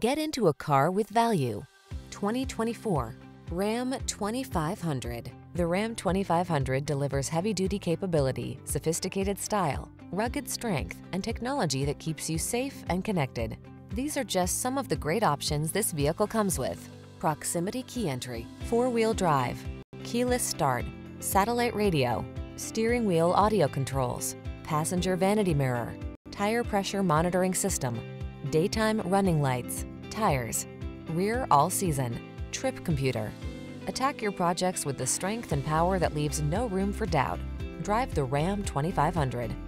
Get into a car with value. 2024 Ram 2500. The Ram 2500 delivers heavy-duty capability, sophisticated style, rugged strength, and technology that keeps you safe and connected. These are just some of the great options this vehicle comes with: proximity key entry, four-wheel drive, keyless start, satellite radio, steering wheel audio controls, passenger vanity mirror, tire pressure monitoring system, daytime running lights, tires, rear all-season, trip computer. Attack your projects with the strength and power that leaves no room for doubt. Drive the Ram 2500.